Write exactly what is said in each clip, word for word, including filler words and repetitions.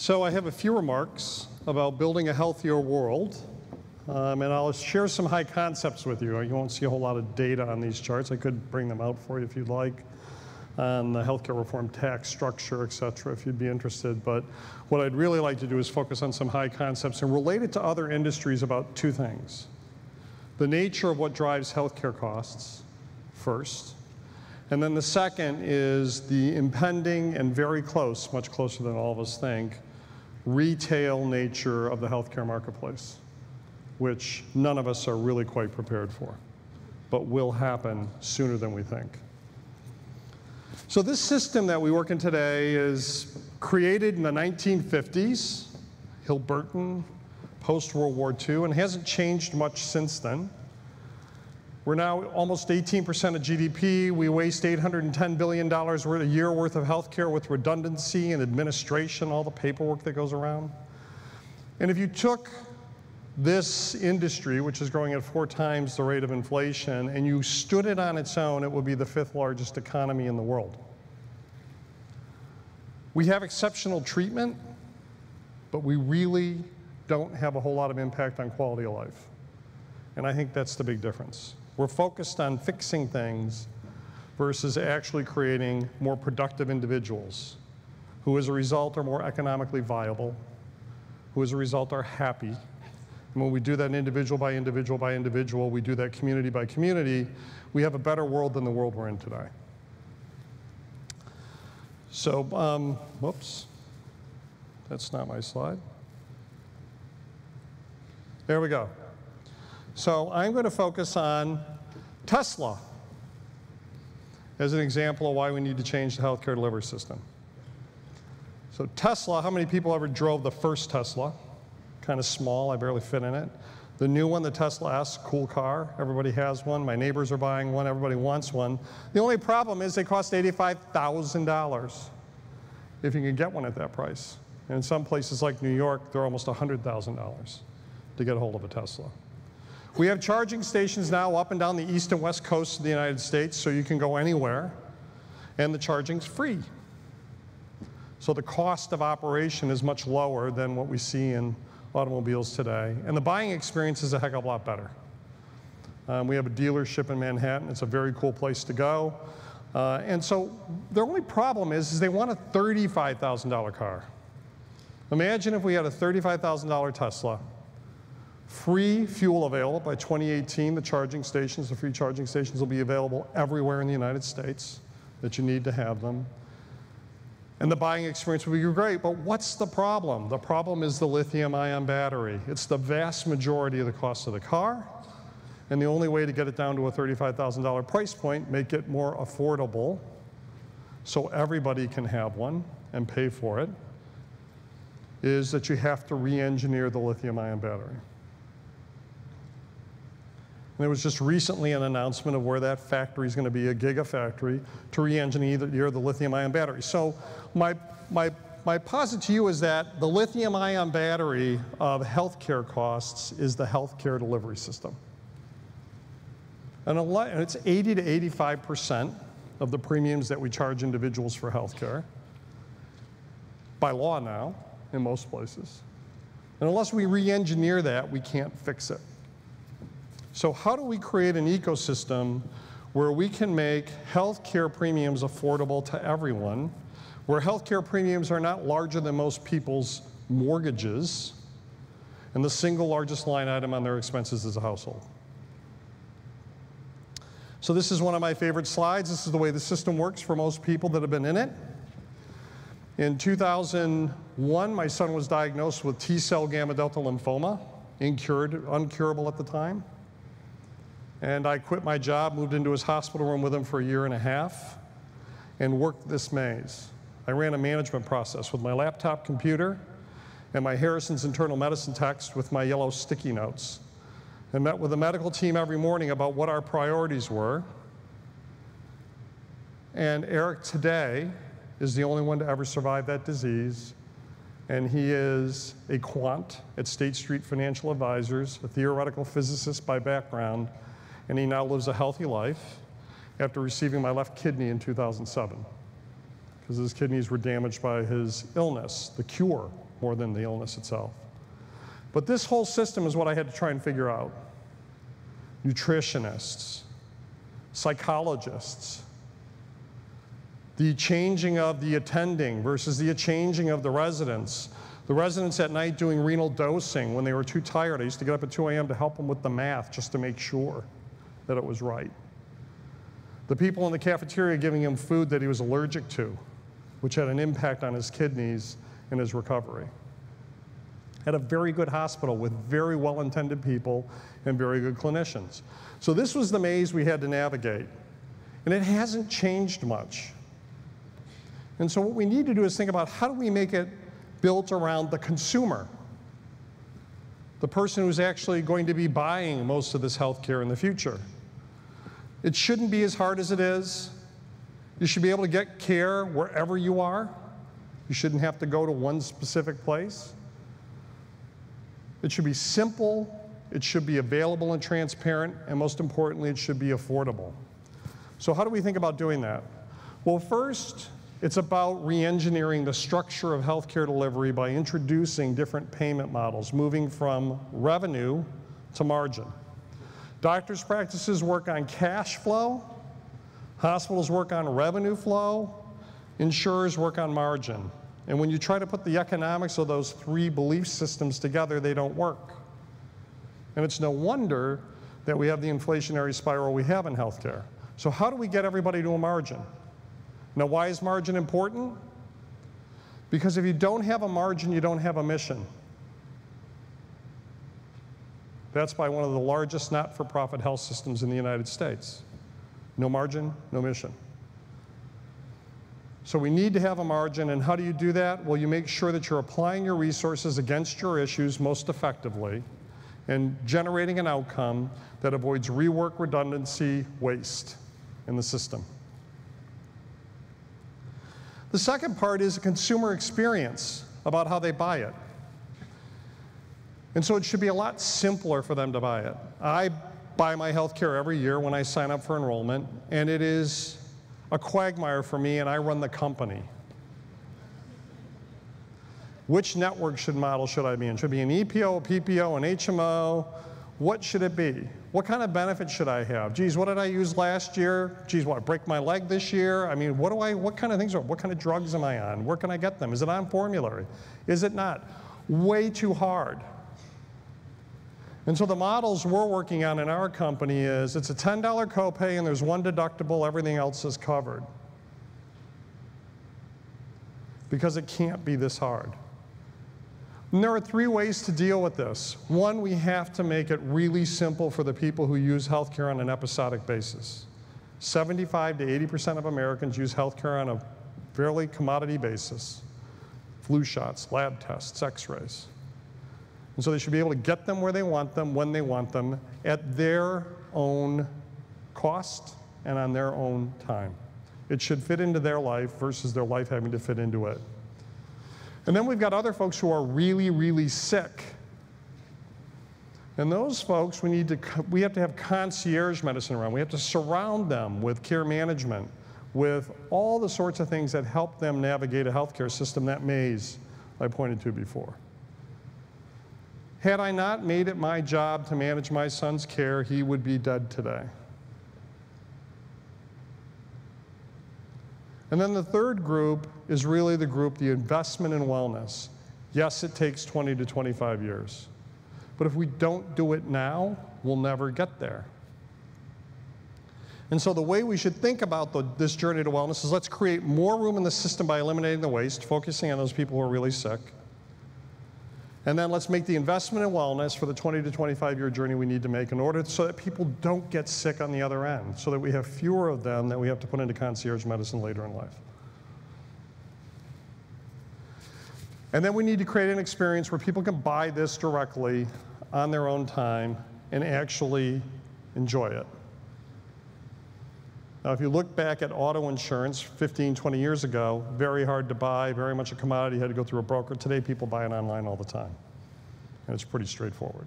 So I have a few remarks about building a healthier world, um, and I'll share some high concepts with you. You won't see a whole lot of data on these charts. I could bring them out for you if you'd like, on the healthcare reform tax structure, et cetera, if you'd be interested. But what I'd really like to do is focus on some high concepts and relate it to other industries about two things. The nature of what drives healthcare costs, first. And then the second is the impending and very close, much closer than all of us think, retail nature of the healthcare marketplace, which none of us are really quite prepared for, but will happen sooner than we think. So this system that we work in today is created in the nineteen fifties, Hill-Burton, post-World War Two, and hasn't changed much since then. We're now almost eighteen percent of G D P. We waste eight hundred ten billion dollars a year worth of healthcare with redundancy and administration, all the paperwork that goes around. And if you took this industry, which is growing at four times the rate of inflation, and you stood it on its own, it would be the fifth largest economy in the world. We have exceptional treatment, but we really don't have a whole lot of impact on quality of life. And I think that's the big difference. We're focused on fixing things versus actually creating more productive individuals who as a result are more economically viable, who as a result are happy. And when we do that individual by individual by individual, we do that community by community, we have a better world than the world we're in today. So, um, whoops, that's not my slide. There we go. So I'm going to focus on Tesla as an example of why we need to change the healthcare delivery system. So Tesla, how many people ever drove the first Tesla? Kind of small, I barely fit in it. The new one, the Tesla S, cool car. Everybody has one. My neighbors are buying one. Everybody wants one. The only problem is they cost eighty-five thousand dollars if you can get one at that price. And in some places like New York, they're almost one hundred thousand dollars to get a hold of a Tesla. We have charging stations now up and down the east and west coast of the United States, so you can go anywhere, and the charging's free. So the cost of operation is much lower than what we see in automobiles today, and the buying experience is a heck of a lot better. Um, we have a dealership in Manhattan. It's a very cool place to go. Uh, and so their only problem is, is they want a thirty-five thousand dollar car. Imagine if we had a thirty-five thousand dollar Tesla. Free fuel available by twenty eighteen. The charging stations, the free charging stations will be available everywhere in the United States that you need to have them. And the buying experience will be great, but what's the problem? The problem is the lithium-ion battery. It's the vast majority of the cost of the car, and the only way to get it down to a thirty-five thousand dollar price point, make it more affordable so everybody can have one and pay for it, is that you have to re-engineer the lithium-ion battery. And there was just recently an announcement of where that factory is going to be, a gigafactory, to re-engineer the, the lithium-ion battery. So my, my, my posit to you is that the lithium-ion battery of healthcare costs is the healthcare delivery system. And it's eighty to eighty-five percent of the premiums that we charge individuals for healthcare, by law now, in most places. And unless we re-engineer that, we can't fix it. So how do we create an ecosystem where we can make healthcare premiums affordable to everyone, where healthcare premiums are not larger than most people's mortgages, and the single largest line item on their expenses is a household? So this is one of my favorite slides. This is the way the system works for most people that have been in it. In two thousand one, my son was diagnosed with T-cell gamma-delta lymphoma, incurable, uncurable at the time. And I quit my job, moved into his hospital room with him for a year and a half, and worked this maze. I ran a management process with my laptop computer and my Harrison's internal medicine text with my yellow sticky notes. I met with the medical team every morning about what our priorities were. And Eric today is the only one to ever survive that disease. And he is a quant at State Street Financial Advisors, a theoretical physicist by background, and he now lives a healthy life after receiving my left kidney in two thousand seven, because his kidneys were damaged by his illness, the cure more than the illness itself. But this whole system is what I had to try and figure out. Nutritionists, psychologists, the changing of the attending versus the changing of the residents. The residents at night doing renal dosing when they were too tired. I used to get up at two A M to help them with the math just to make sure that it was right. The people in the cafeteria giving him food that he was allergic to, which had an impact on his kidneys and his recovery. Had a very good hospital with very well-intended people and very good clinicians. So this was the maze we had to navigate. And it hasn't changed much. And so what we need to do is think about how do we make it built around the consumer, the person who's actually going to be buying most of this health care in the future. It shouldn't be as hard as it is. You should be able to get care wherever you are. You shouldn't have to go to one specific place. It should be simple, it should be available and transparent, and most importantly, it should be affordable. So how do we think about doing that? Well, first, it's about re-engineering the structure of healthcare delivery by introducing different payment models, moving from revenue to margin. Doctors' practices work on cash flow, hospitals work on revenue flow, insurers work on margin. And when you try to put the economics of those three belief systems together, they don't work. And it's no wonder that we have the inflationary spiral we have in healthcare. So how do we get everybody to a margin? Now, why is margin important? Because if you don't have a margin, you don't have a mission. That's by one of the largest not-for-profit health systems in the United States. No margin, no mission. So we need to have a margin, and how do you do that? Well, you make sure that you're applying your resources against your issues most effectively and generating an outcome that avoids rework, redundancy, waste in the system. The second part is a consumer experience about how they buy it. And so it should be a lot simpler for them to buy it. I buy my health care every year when I sign up for enrollment, and it is a quagmire for me, and I run the company. Which network should model should I be in? Should it be an E P O, a P P O, an H M O? What should it be? What kind of benefit should I have? Geez, what did I use last year? Geez, what, I break my leg this year? I mean, what do I, what kind of things are, what kind of drugs am I on? Where can I get them? Is it on formulary? Is it not? Way too hard. And so the models we're working on in our company is it's a ten dollar copay and there's one deductible, everything else is covered. Because it can't be this hard. And there are three ways to deal with this. One, we have to make it really simple for the people who use healthcare on an episodic basis. seventy-five to eighty percent of Americans use healthcare on a fairly commodity basis. Flu shots, lab tests, x-rays. And so they should be able to get them where they want them, when they want them, at their own cost and on their own time. It should fit into their life versus their life having to fit into it. And then we've got other folks who are really, really sick. And those folks, we need to, we have to have concierge medicine around. We have to surround them with care management, with all the sorts of things that help them navigate a healthcare system, that maze I pointed to before. Had I not made it my job to manage my son's care, he would be dead today. And then the third group is really the group, the investment in wellness. Yes, it takes twenty to twenty-five years. But if we don't do it now, we'll never get there. And so the way we should think about the, this journey to wellness is let's create more room in the system by eliminating the waste, focusing on those people who are really sick. And then let's make the investment in wellness for the twenty to twenty-five year journey we need to make in order so that people don't get sick on the other end, so that we have fewer of them that we have to put into concierge medicine later in life. And then we need to create an experience where people can buy this directly on their own time and actually enjoy it. Now, if you look back at auto insurance fifteen, twenty years ago, very hard to buy, very much a commodity, you had to go through a broker. Today, people buy it online all the time, and it's pretty straightforward.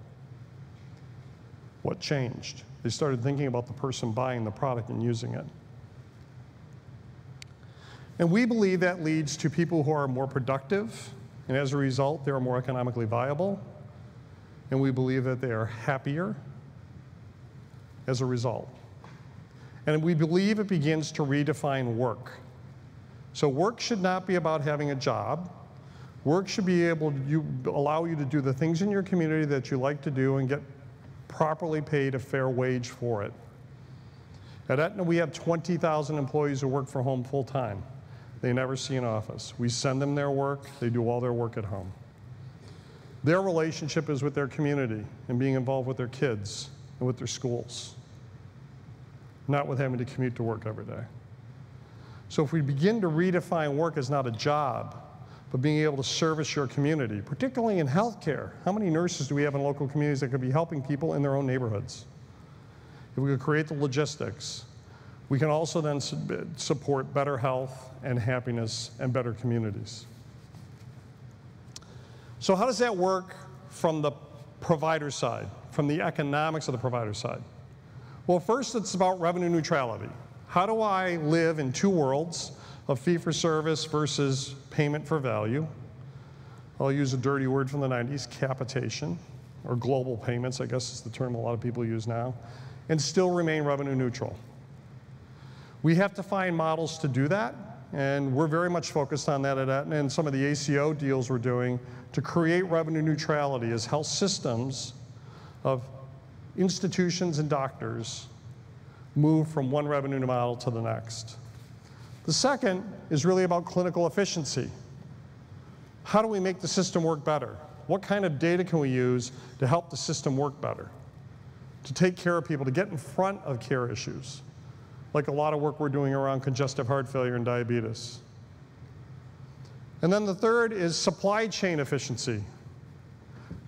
What changed? They started thinking about the person buying the product and using it. And we believe that leads to people who are more productive, And as a result, they're more economically viable, and we believe that they are happier as a result. And we believe it begins to redefine work. So work should not be about having a job. Work should be able to you, allow you to do the things in your community that you like to do and get properly paid a fair wage for it. At Aetna, we have twenty thousand employees who work from home full time. They never see an office. We send them their work. They do all their work at home. Their relationship is with their community and being involved with their kids and with their schools, not with having to commute to work every day. So if we begin to redefine work as not a job, but being able to service your community, particularly in healthcare. How many nurses do we have in local communities that could be helping people in their own neighborhoods? If we could create the logistics, we can also then support better health and happiness and better communities. So how does that work from the provider side, from the economics of the provider side? Well, first, it's about revenue neutrality. How do I live in two worlds of fee-for-service versus payment for value? I'll use a dirty word from the nineties, capitation, or global payments, I guess is the term a lot of people use now, and still remain revenue neutral. We have to find models to do that, and we're very much focused on that at Aetna and some of the A C O deals we're doing to create revenue neutrality as health systems of institutions and doctors move from one revenue model to the next. The second is really about clinical efficiency. How do we make the system work better? What kind of data can we use to help the system work better, to take care of people, to get in front of care issues, like a lot of work we're doing around congestive heart failure and diabetes? And then the third is supply chain efficiency.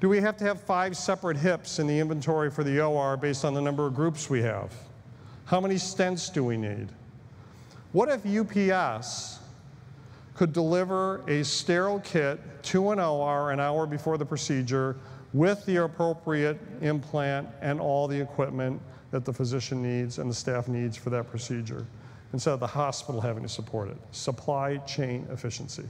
Do we have to have five separate hips in the inventory for the O R based on the number of groups we have? How many stents do we need? What if U P S could deliver a sterile kit to an O R an hour before the procedure with the appropriate implant and all the equipment that the physician needs and the staff needs for that procedure, instead of the hospital having to support it? Supply chain efficiency.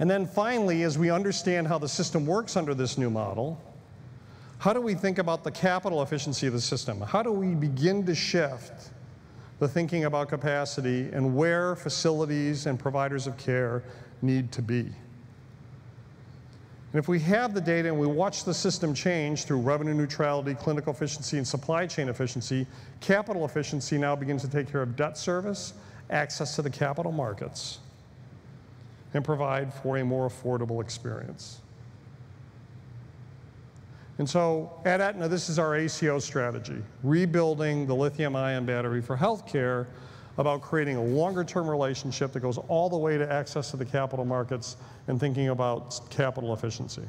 And then finally, as we understand how the system works under this new model, how do we think about the capital efficiency of the system? How do we begin to shift the thinking about capacity and where facilities and providers of care need to be? And if we have the data and we watch the system change through revenue neutrality, clinical efficiency, and supply chain efficiency, capital efficiency now begins to take care of debt service, access to the capital markets, and provide for a more affordable experience. And so at Aetna, this is our A C O strategy, rebuilding the lithium-ion battery for healthcare, about creating a longer-term relationship that goes all the way to access to the capital markets and thinking about capital efficiency.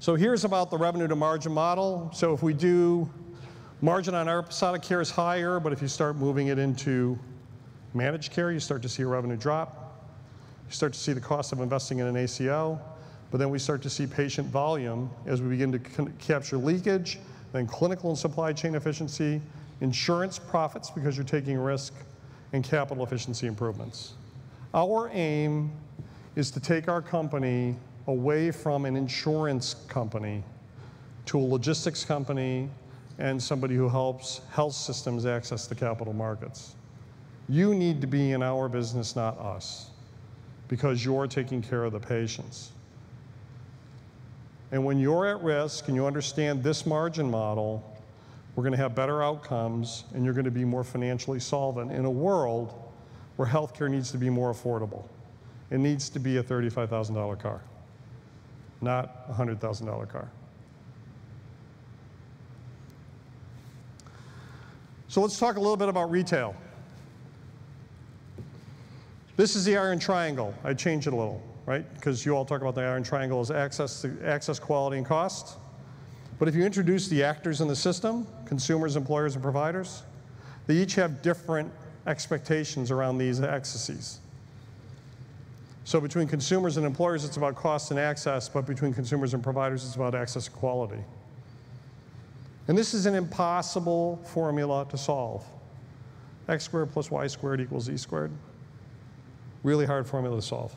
So here's about the revenue to margin model. So if we do margin on our episodic care is higher, but if you start moving it into managed care, you start to see a revenue drop. You start to see the cost of investing in an A C O. But then we start to see patient volume as we begin to capture leakage, then clinical and supply chain efficiency, insurance profits because you're taking risk, and capital efficiency improvements. Our aim is to take our company away from an insurance company to a logistics company and somebody who helps health systems access the capital markets. You need to be in our business, not us, because you're taking care of the patients. And when you're at risk and you understand this margin model, we're going to have better outcomes and you're going to be more financially solvent in a world where healthcare needs to be more affordable. It needs to be a thirty-five thousand dollar car, not a one hundred thousand dollar car. So let's talk a little bit about retail. This is the iron triangle. I changed it a little, right? Because you all talk about the iron triangle as access, access, quality, and cost. But if you introduce the actors in the system, consumers, employers, and providers, they each have different expectations around these axes. So between consumers and employers, it's about cost and access, but between consumers and providers, it's about access and quality. And this is an impossible formula to solve. X squared plus Y squared equals Z squared. really hard formula to solve.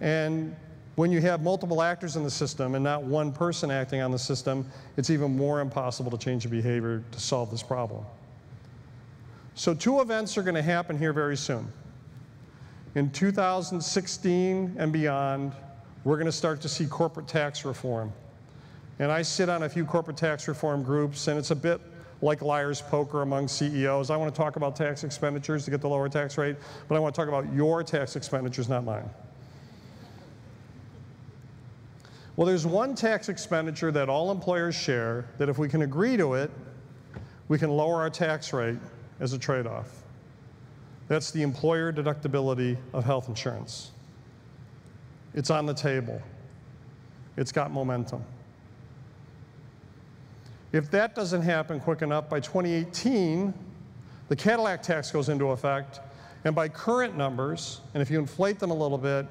And when you have multiple actors in the system and not one person acting on the system, it's even more impossible to change the behavior to solve this problem. So two events are going to happen here very soon. In two thousand sixteen and beyond, we're going to start to see corporate tax reform. And I sit on a few corporate tax reform groups, and it's a bit like liar's poker among C E Os. I want to talk about tax expenditures to get the lower tax rate, but I want to talk about your tax expenditures, not mine. Well, there's one tax expenditure that all employers share that if we can agree to it, we can lower our tax rate as a trade-off. That's the employer deductibility of health insurance. It's on the table. It's got momentum. If that doesn't happen quick enough, by twenty eighteen, the Cadillac tax goes into effect. And by current numbers, and if you inflate them a little bit,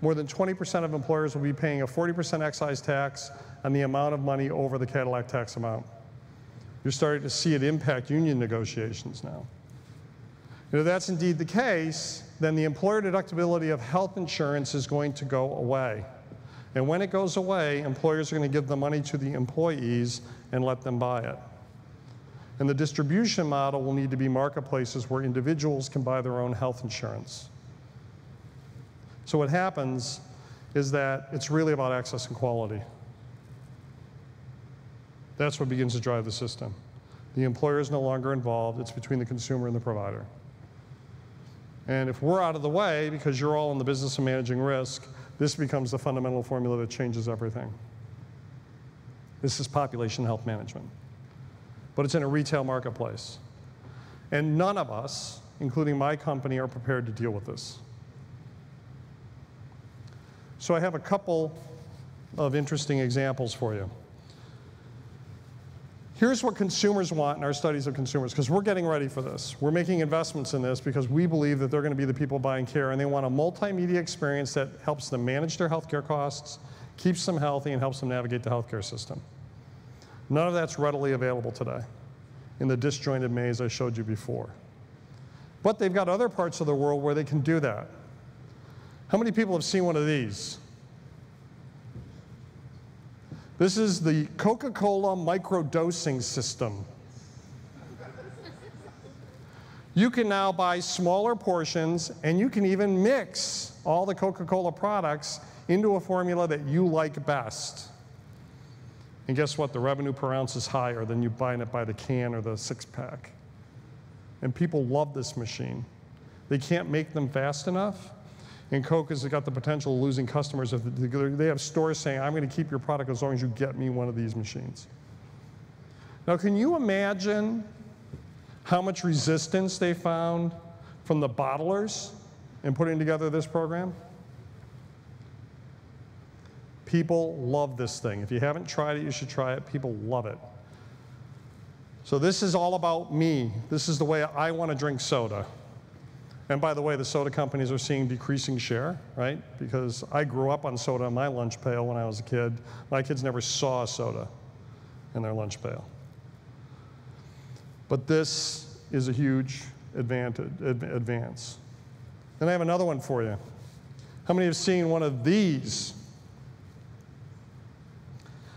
more than twenty percent of employers will be paying a forty percent excise tax on the amount of money over the Cadillac tax amount. You're starting to see it impact union negotiations now. And if that's indeed the case, then the employer deductibility of health insurance is going to go away. And when it goes away, employers are going to give the money to the employees and let them buy it. And the distribution model will need to be marketplaces where individuals can buy their own health insurance. So what happens is that it's really about access and quality. That's what begins to drive the system. The employer is no longer involved. It's between the consumer and the provider. And if we're out of the way, because you're all in the business of managing risk, this becomes the fundamental formula that changes everything. This is population health management. But it's in a retail marketplace. And none of us, including my company, are prepared to deal with this. So I have a couple of interesting examples for you. Here's what consumers want in our studies of consumers, because we're getting ready for this. We're making investments in this because we believe that they're going to be the people buying care, and they want a multimedia experience that helps them manage their healthcare costs, keeps them healthy, and helps them navigate the healthcare system. None of that's readily available today in the disjointed maze I showed you before. But they've got other parts of the world where they can do that. How many people have seen one of these? This is the Coca-Cola microdosing system. You can now buy smaller portions, and you can even mix all the Coca-Cola products into a formula that you like best. And guess what? The revenue per ounce is higher than you buying it by the can or the six-pack. And people love this machine. They can't make them fast enough. And Coke has got the potential of losing customers if they have stores saying, I'm going to keep your product as long as you get me one of these machines. Now, can you imagine how much resistance they found from the bottlers in putting together this program? People love this thing. If you haven't tried it, you should try it. People love it. So this is all about me. This is the way I want to drink soda. And by the way, the soda companies are seeing decreasing share, right? Because I grew up on soda in my lunch pail when I was a kid. My kids never saw soda in their lunch pail. But this is a huge advantage, advance. Then I have another one for you. How many have seen one of these?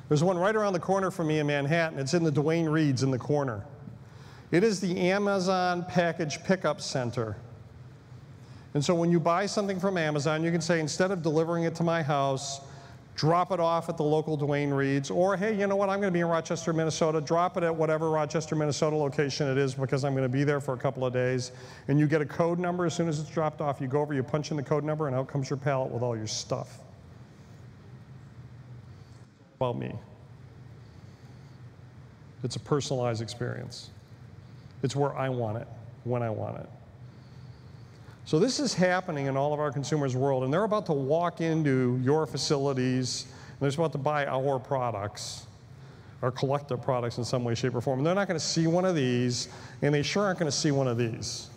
There's one right around the corner from me in Manhattan. It's in the Duane Reade's in the corner. It is the Amazon Package Pickup Center. And so when you buy something from Amazon, you can say, instead of delivering it to my house, drop it off at the local Duane Reade's, or hey, you know what, I'm going to be in Rochester, Minnesota, drop it at whatever Rochester, Minnesota location it is because I'm going to be there for a couple of days. And you get a code number as soon as it's dropped off. You go over, you punch in the code number, and out comes your pallet with all your stuff. About me. It's a personalized experience. It's where I want it, when I want it. So this is happening in all of our consumers' world, and they're about to walk into your facilities, and they're about to buy our products, or collective products in some way, shape, or form. And they're not going to see one of these, and they sure aren't going to see one of these.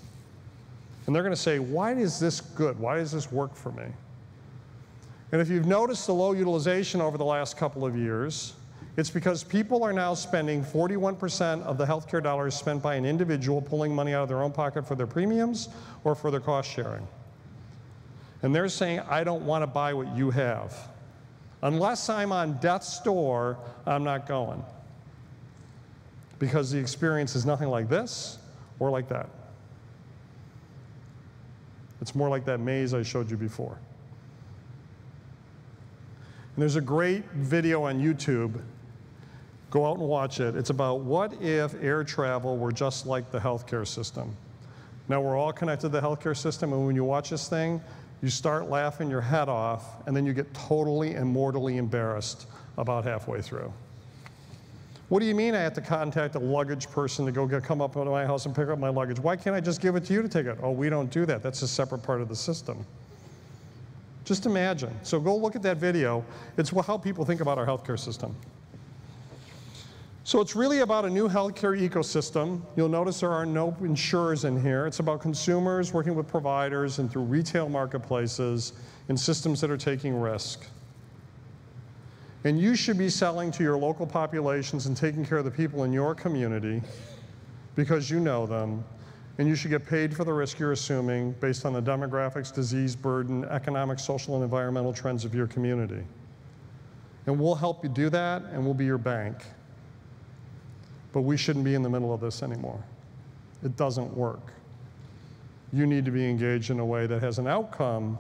And they're going to say, why is this good? Why does this work for me? And if you've noticed the low utilization over the last couple of years, it's because people are now spending forty-one percent of the healthcare dollars spent by an individual pulling money out of their own pocket for their premiums or for their cost sharing. and they're saying, I don't want to buy what you have. Unless I'm on death's door, I'm not going. Because the experience is nothing like this or like that. It's more like that maze I showed you before. And there's a great video on YouTube. Go out and watch it. It's about what if air travel were just like the healthcare system. Now, we're all connected to the healthcare system, and when you watch this thing, you start laughing your head off, and then you get totally and mortally embarrassed about halfway through. What do you mean I have to contact a luggage person to go get, come up to my house and pick up my luggage? Why can't I just give it to you to take it? Oh, we don't do that. That's a separate part of the system. Just imagine. So go look at that video. It's how people think about our healthcare system. So it's really about a new healthcare ecosystem. You'll notice there are no insurers in here. It's about consumers working with providers and through retail marketplaces and systems that are taking risk. And you should be selling to your local populations and taking care of the people in your community because you know them. And you should get paid for the risk you're assuming based on the demographics, disease burden, economic, social, and environmental trends of your community. And we'll help you do that, and we'll be your bank. But we shouldn't be in the middle of this anymore. It doesn't work. You need to be engaged in a way that has an outcome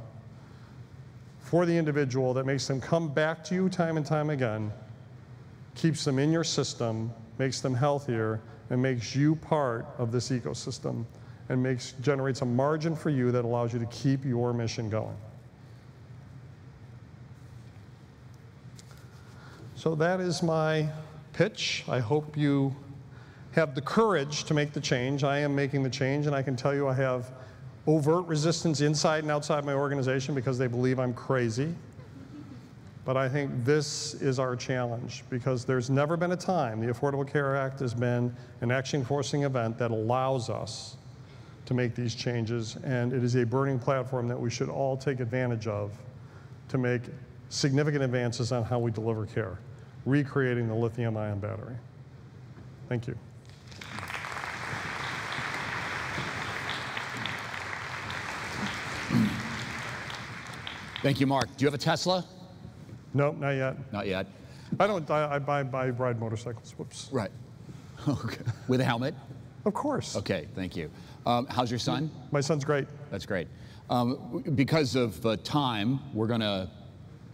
for the individual that makes them come back to you time and time again, keeps them in your system, makes them healthier, and makes you part of this ecosystem, and makes, generates a margin for you that allows you to keep your mission going. So that is my pitch. I hope you have the courage to make the change. I am making the change, and I can tell you I have overt resistance inside and outside my organization because they believe I'm crazy. But I think this is our challenge because there's never been a time, the Affordable Care Act has been an action-forcing event that allows us to make these changes, and it is a burning platform that we should all take advantage of to make significant advances on how we deliver care, recreating the lithium-ion battery. Thank you. Thank you, Mark. Do you have a Tesla? No, nope, not yet. Not yet. I don't. I, I buy, buy ride motorcycles. Whoops. Right. Okay. With a helmet? Of course. Okay. Thank you. Um, how's your son? My son's great. That's great. Um, because of uh, time, we're gonna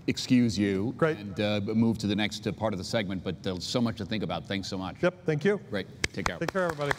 excuse you Great. and uh, move to the next uh, part of the segment, but uh, so much to think about. Thanks so much. Yep, thank you. Great, take care. Take care, everybody.